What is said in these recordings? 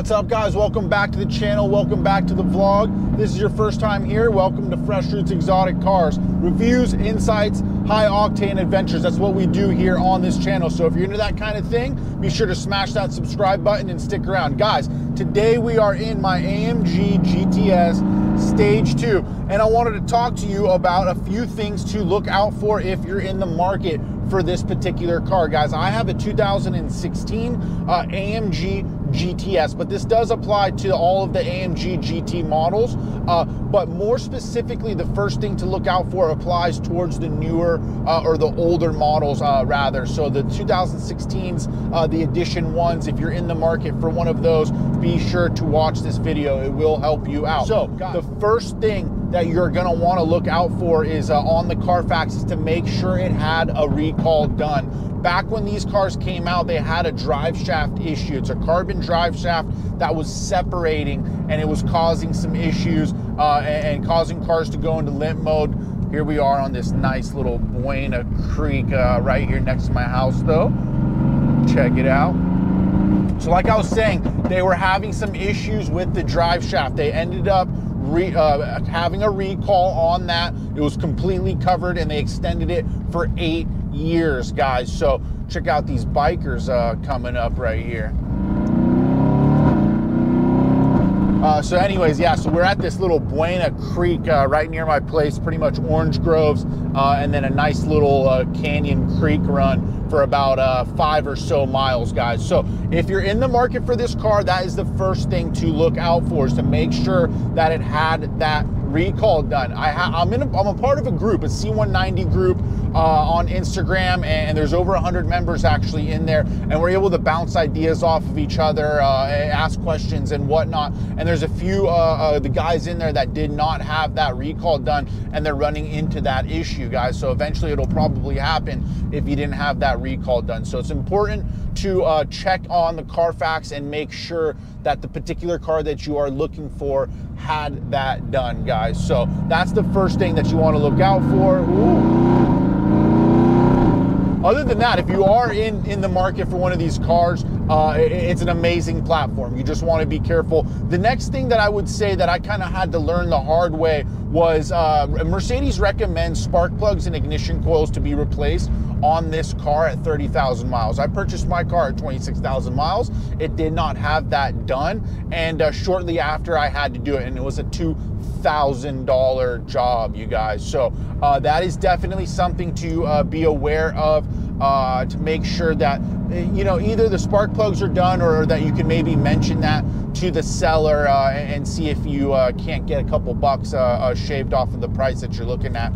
What's up, guys? Welcome back to the channel. Welcome back to the vlog. This is your first time here, welcome to Fresh Roots Exotic Cars. Reviews, insights, high octane adventures. That's what we do here on this channel. So if you're into that kind of thing, be sure to smash that subscribe button and stick around. Guys, today we are in my AMG GTS Stage 2, and I wanted to talk to you about a few things to look out for if you're in the market for this particular car. Guys, I have a 2016 AMG GTS, but this does apply to all of the AMG GT models, but more specifically, the first thing to look out for applies towards the newer or the older models rather. So the 2016s, the edition ones, if you're in the market for one of those, be sure to watch this video. It will help you out. So the first thing that you're gonna wanna look out for is on the Carfax is to make sure it had a recall done. Back when these cars came out, they had a drive shaft issue. It's a carbon drive shaft that was separating, and it was causing some issues and causing cars to go into limp mode. Here we are on this nice little Buena Creek right here next to my house though. Check it out. So like I was saying, they were having some issues with the drive shaft. They ended up having a recall on that. It was completely covered, and they extended it for 8 years, guys. So check out these bikers coming up right here. So anyways, yeah, so we're at this little Buena Creek right near my place, pretty much orange groves, and then a nice little canyon creek run for about 5 or so miles, guys. So if you're in the market for this car, that is the first thing to look out for, is to make sure that it had that recall done. I'm a part of a group, a C190 group on Instagram, and there's over 100 members actually in there, and we're able to bounce ideas off of each other, ask questions and whatnot. And there's a few the guys in there that did not have that recall done, and they're running into that issue, guys. So eventually it'll probably happen if you didn't have that recall done. So it's important to check on the Carfax and make sure that the particular car that you are looking for had that done, guys. So that's the first thing that you want to look out for. Ooh. Other than that, if you are in the market for one of these cars, it's an amazing platform. You just want to be careful. The next thing that I would say that I kind of had to learn the hard way was Mercedes recommends spark plugs and ignition coils to be replaced on this car at 30,000 miles. I purchased my car at 26,000 miles. It did not have that done, and shortly after I had to do it, and it was a $2,000 job, you guys. So that is definitely something to be aware of, to make sure that, you know, either the spark plugs are done, or that you can maybe mention that to the seller and see if you can't get a couple bucks shaved off of the price that you're looking at,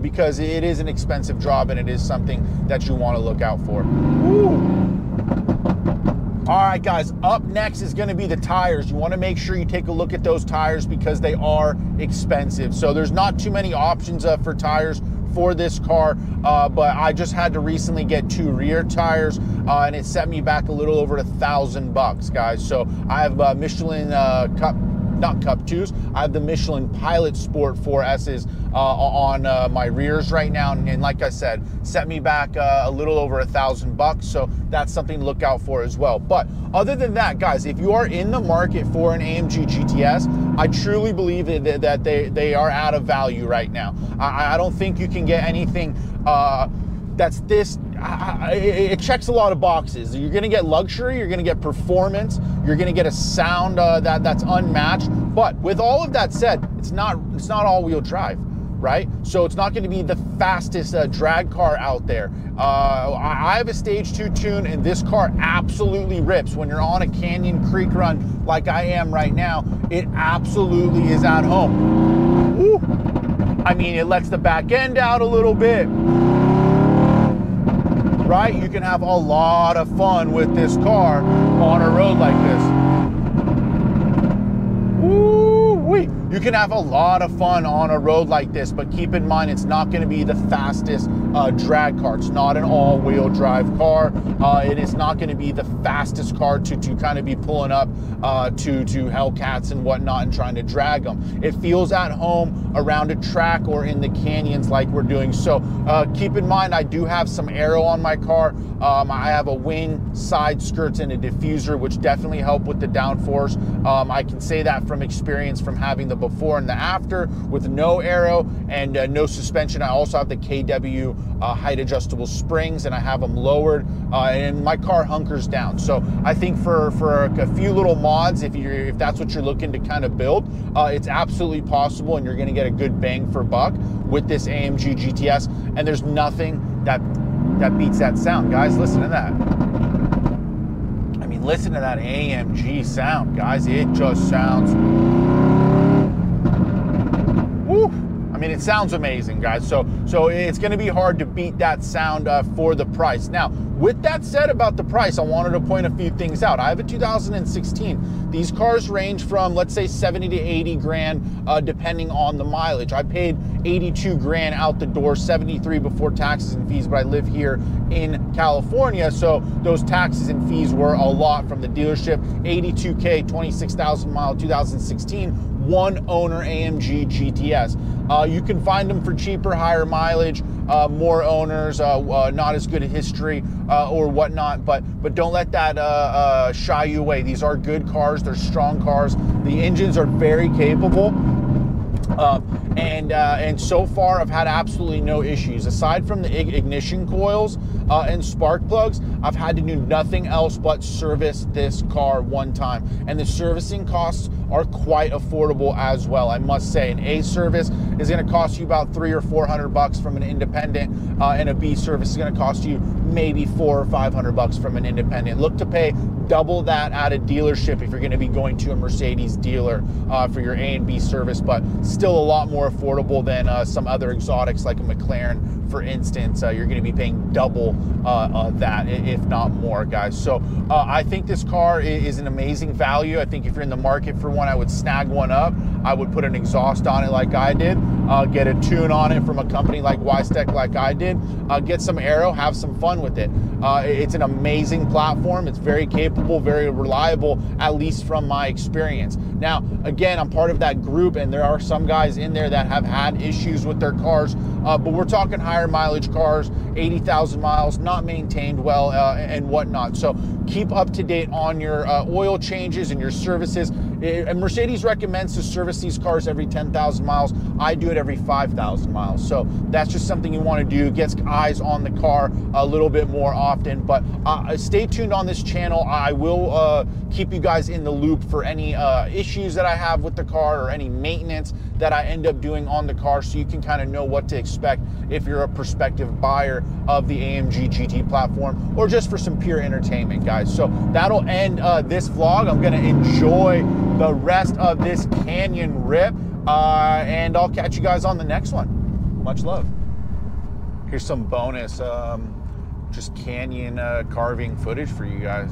because it is an expensive job, and it is something that you want to look out for. Woo. All right, guys, up next is gonna be the tires. You wanna make sure you take a look at those tires, because they are expensive. So there's not too many options for tires for this car, but I just had to recently get 2 rear tires, and it set me back a little over $1,000, guys. So I have Michelin not Cup 2s, I have the Michelin Pilot Sport 4Ss on my rears right now, and like I said, set me back a little over $1,000. So that's something to look out for as well. But other than that, guys, if you are in the market for an AMG GTS, I truly believe that they are out of value right now. I don't think you can get anything that's this. It checks a lot of boxes. You're gonna get luxury, you're gonna get performance, you're gonna get a sound that's unmatched. But with all of that said, it's not all-wheel drive, right? So it's not gonna be the fastest drag car out there. I have a Stage 2 tune, and this car absolutely rips. When you're on a canyon creek run like I am right now, it absolutely is at home. Woo. I mean, it lets the back end out a little bit. Right? You can have a lot of fun with this car on a road like this. Woo-wee. You can have a lot of fun on a road like this, but keep in mind, it's not going to be the fastest drag car. It's not an all-wheel drive car. It is not going to be the fastest car to kind of be pulling up to Hellcats and whatnot and trying to drag them. It feels at home around a track or in the canyons like we're doing. So keep in mind, I do have some aero on my car. I have a wing, side skirts, and a diffuser, which definitely help with the downforce. I can say that from experience, from having the before and the after with no aero and no suspension. I also have the KW height adjustable springs, and I have them lowered, and my car hunkers down. So I think for a few little mods, if that's what you're looking to kind of build, it's absolutely possible, and you're going to get a good bang for buck with this AMG GTS. And there's nothing that beats that sound, guys. Listen to that. Listen to that AMG sound, guys. It just sounds, woo. I mean, it sounds amazing, guys. So it's going to be hard to beat that sound for the price. Now, with that said about the price, I wanted to point a few things out. I have a 2016. These cars range from, let's say, 70 to 80 grand, depending on the mileage. I paid 82 grand out the door, 73 before taxes and fees, but I live here in California, so those taxes and fees were a lot from the dealership. 82K, 26,000 mile, 2016. One owner AMG GTS. You can find them for cheaper, higher mileage, more owners, not as good a history or whatnot, but don't let that shy you away. These are good cars, they're strong cars. The engines are very capable. And so far I've had absolutely no issues aside from the ignition coils and spark plugs. I've had to do nothing else but service this car one time, and the servicing costs are quite affordable as well. I must say, an A service is going to cost you about $300 or $400 from an independent, and a B service is going to cost you maybe $400 or $500 from an independent. Look to pay double that at a dealership if you're going to be going to a Mercedes dealer for your A and B service, but still a lot more affordable than some other exotics like a McLaren, for instance. You're going to be paying double that, if not more, guys. So I think this car is an amazing value. I think if you're in the market for one, I would snag one up. I would put an exhaust on it like I did, get a tune on it from a company like Wystec like I did, get some aero, have some fun with it. It's an amazing platform. It's very capable, very reliable, at least from my experience. Now, again, I'm part of that group, and there are some guys in there that have had issues with their cars, but we're talking higher mileage cars, 80,000 miles, not maintained well and whatnot. So keep up to date on your oil changes and your services. And Mercedes recommends to service these cars every 10,000 miles. I do it every 5,000 miles. So that's just something you want to do. Gets eyes on the car a little bit more often. But stay tuned on this channel. I will keep you guys in the loop for any issues that I have with the car or any maintenance that I end up doing on the car, so you can kind of know what to expect if you're a prospective buyer of the AMG GT platform, or just for some pure entertainment, guys. So that'll end this vlog. I'm going to enjoy the rest of this canyon rip, and I'll catch you guys on the next one. Much love. Here's some bonus just canyon carving footage for you guys.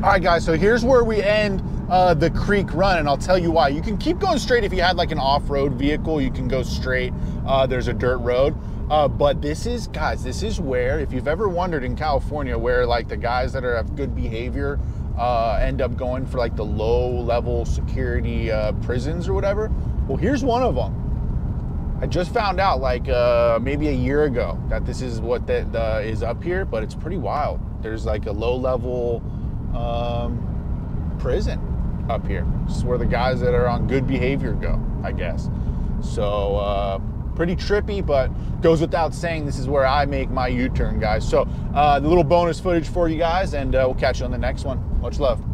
All right, guys, so here's where we end the creek run, and I'll tell you why. You can keep going straight if you had like an off-road vehicle, you can go straight. There's a dirt road. But this is, guys, this is where, if you've ever wondered in California where like the guys that have good behavior end up going for like the low-level security prisons or whatever, well, here's one of them. I just found out like maybe a year ago that this is what that is up here, but it's pretty wild. There's like a low-level prison up here. This is where the guys that are on good behavior go, I guess. So, pretty trippy, but goes without saying, this is where I make my U-turn, guys. So, the little bonus footage for you guys, and we'll catch you on the next one. Much love.